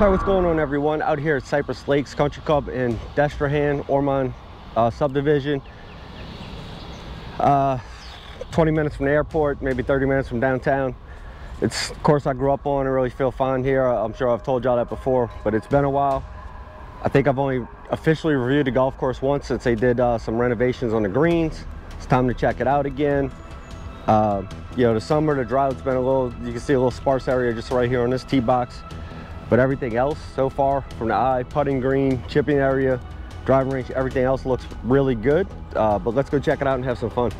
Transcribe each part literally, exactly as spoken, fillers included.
All right, what's going on, everyone? Out here at Cypress Lakes Country Club in Destrehan, Ormond uh, subdivision. Uh, twenty minutes from the airport, maybe thirty minutes from downtown. It's of course I grew up on and really feel fond here. I'm sure I've told y'all that before, but it's been a while. I think I've only officially reviewed the golf course once since they did uh, some renovations on the greens. It's time to check it out again. Uh, you know, the summer, the drought's been a little, you can see a little sparse area just right here on this tee box. But everything else so far, from the eye, putting green, chipping area, driving range, everything else looks really good. Uh, but let's go check it out and have some fun.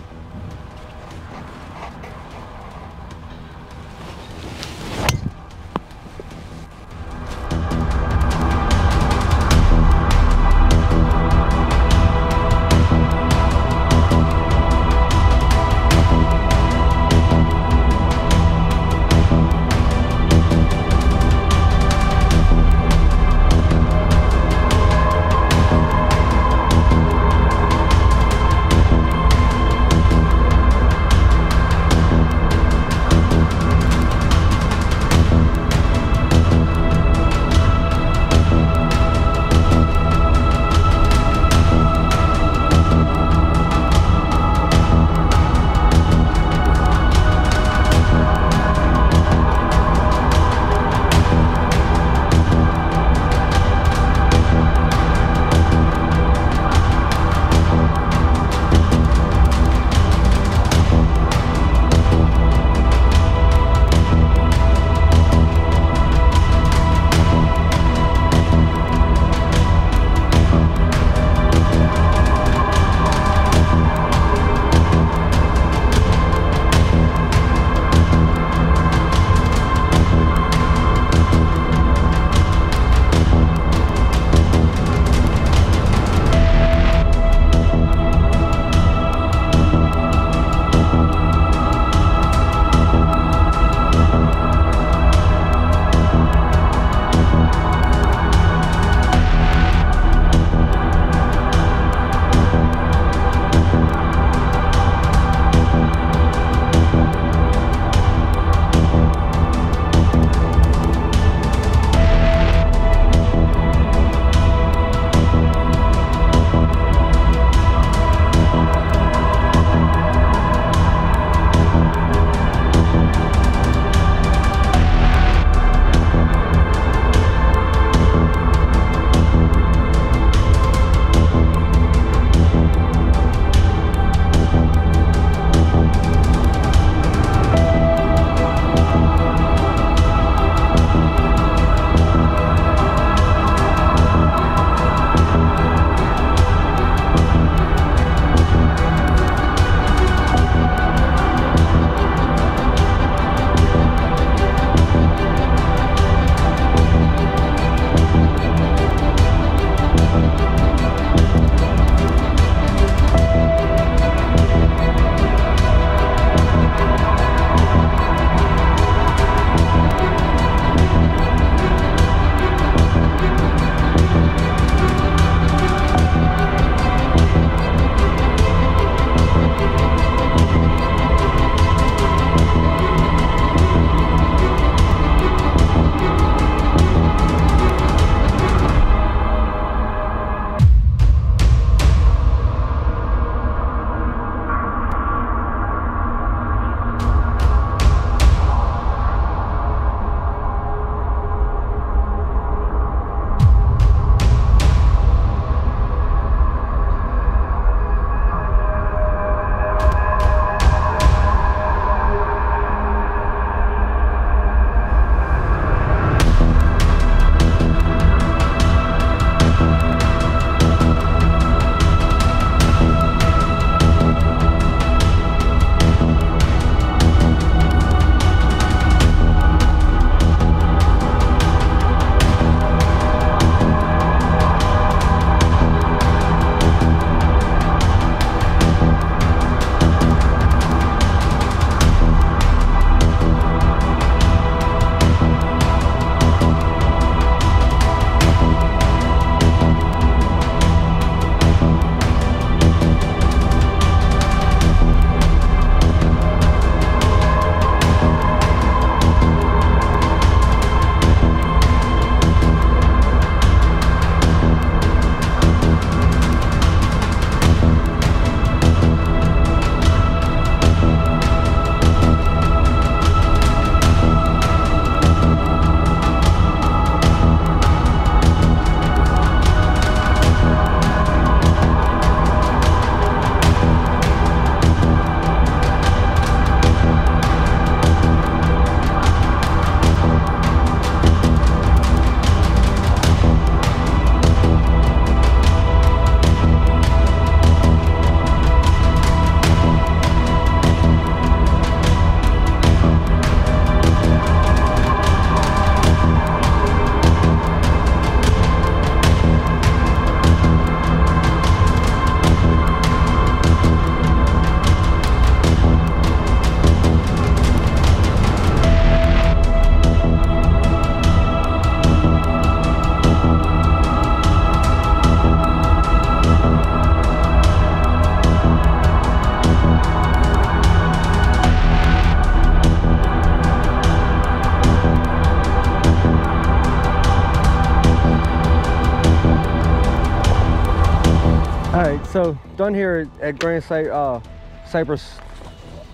All right, so done here at Grand Cy uh, Cypress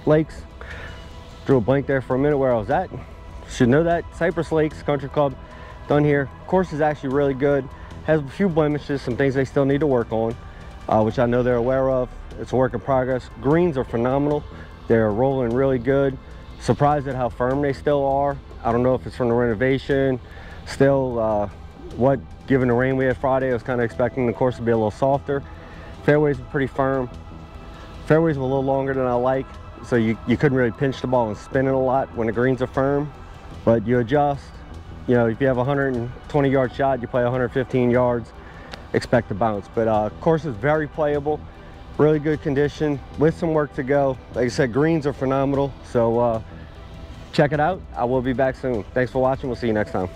Lakes. Drew a blank there for a minute where I was at. Should know that. Cypress Lakes Country Club, done here. Course is actually really good. Has a few blemishes, some things they still need to work on, uh, which I know they're aware of. It's a work in progress. Greens are phenomenal. They're rolling really good. Surprised at how firm they still are. I don't know if it's from the renovation. Still, uh, what, given the rain we had Friday, I was kind of expecting the course to be a little softer. Fairways were pretty firm. Fairways were a little longer than I like, so you, you couldn't really pinch the ball and spin it a lot when the greens are firm, but you adjust. You know, if you have a one hundred twenty yard shot, you play one hundred fifteen yards, expect to bounce. But uh, course is very playable, really good condition with some work to go. Like I said, greens are phenomenal, so uh, check it out. I will be back soon. Thanks for watching. We'll see you next time.